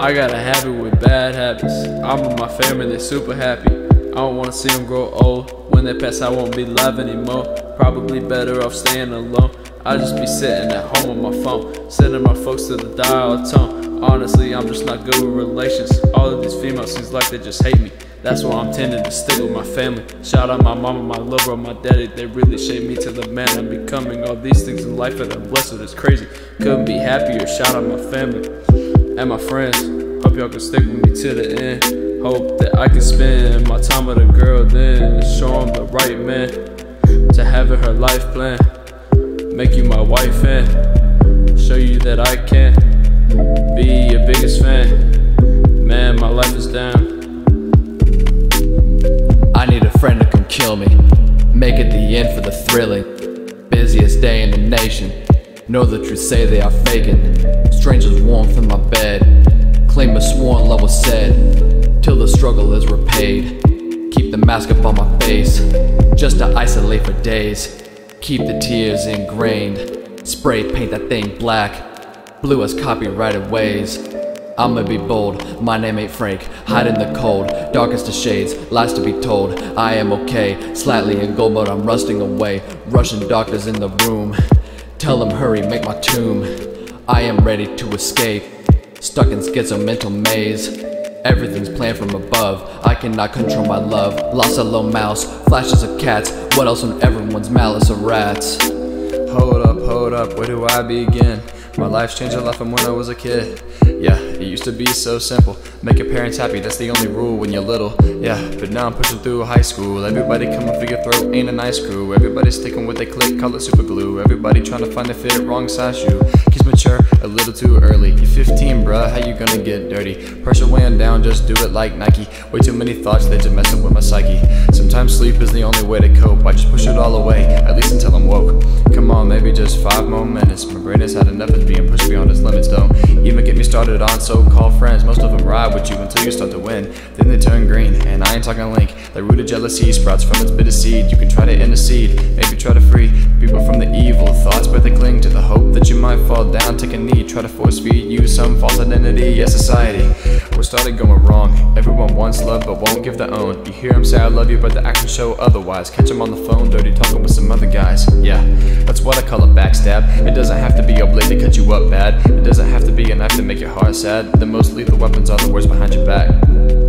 I got a habit with bad habits. I'm with my family, they're super happy. I don't wanna see them grow old. When they pass, I won't be alive anymore. Probably better off staying alone. I just be sitting at home on my phone, sending my folks to the dial tone. Honestly, I'm just not good with relations. All of these females seems like they just hate me. That's why I'm tending to stick with my family. Shout out my mama, my lover, my daddy. They really shaped me to the man I'm becoming. All these things in life that I'm blessed with is crazy. Couldn't be happier. Shout out my family and my friends. Hope y'all can stick with me to the end. Hope that I can spend my time with a girl then, show them the right man to having her life plan. Make you my wife and show you that I can be your biggest fan. Man, my life is down. I need a friend to come kill me, make it the end for the thrilling. Busiest day in the nation, know the truth, say they are faking. Strangers warmth in my bed, claim a sworn love was said. Till the struggle is repaid, keep the mask up on my face. Just to isolate for days, keep the tears ingrained. Spray paint that thing black, blue as copyrighted ways. I'ma be bold, my name ain't Frank, hide in the cold. Darkest of shades, lies to be told. I am okay, slightly in gold but I'm rusting away. Russian doctors in the room, tell them hurry, make my tomb. I am ready to escape, stuck in schizo mental maze. Everything's planned from above, I cannot control my love. Lost a lone mouse, flashes of cats. What else on everyone's malice of rats? Hold up, where do I begin? My life's changed a lot from when I was a kid. Yeah, it used to be so simple. Make your parents happy, that's the only rule when you're little. Yeah, but now I'm pushing through high school. Everybody coming for your throat, ain't a nice crew. Everybody's sticking with a click, call it super glue. Everybody trying to find a fit, wrong size shoe. Kids mature a little too early. You're 15, bruh, how you gonna get dirty? Pressure weighing down, just do it like Nike. Way too many thoughts, they just messing with my psyche. Sometimes sleep is the only way to cope. I just push it all away, at least until I'm woke. Come on, maybe just 5 more minutes. My brain has had enough of being pushed beyond its limits. Don't even get me started on so-called friends. Most of them ride with you until you start to win. Then they turn green, and I ain't talking Link. Like rooted jealousy sprouts from its bitter seed. You can try to intercede, maybe try to free people from the evil thoughts, but they cling to the hope that you might fall down. Take a knee, try to force feed you some false identity. Yeah, society, what started going wrong. Everyone wants love but won't give their own. You hear them say I love you but the actions show otherwise. Catch them on the phone, dirty talking with some other guys. Yeah, that's what I call a backstab. It doesn't have to be a blade to cut you up bad. It doesn't have to be a knife to make your heart sad. The most lethal weapons are the words behind your back.